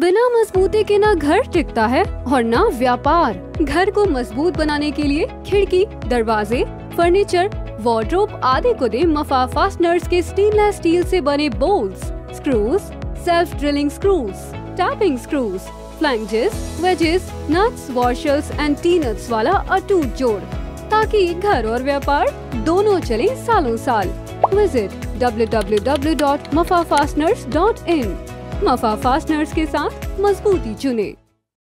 बिना मजबूती के ना घर टिकता है और ना व्यापार। घर को मजबूत बनाने के लिए खिड़की, दरवाजे, फर्नीचर, वार्डरोब आदि को दे मफा फास्टनर्स के स्टेनलेस स्टील से बने bolts, screws, self drilling screws, tapping screws, flanges, wedges, nuts, washers and T nuts वाला अटूट जोड़, ताकि घर और व्यापार दोनों चले सालों साल। Visit www.maffafastners.in। मफा फास्टनर्स के साथ मजबूती चुने।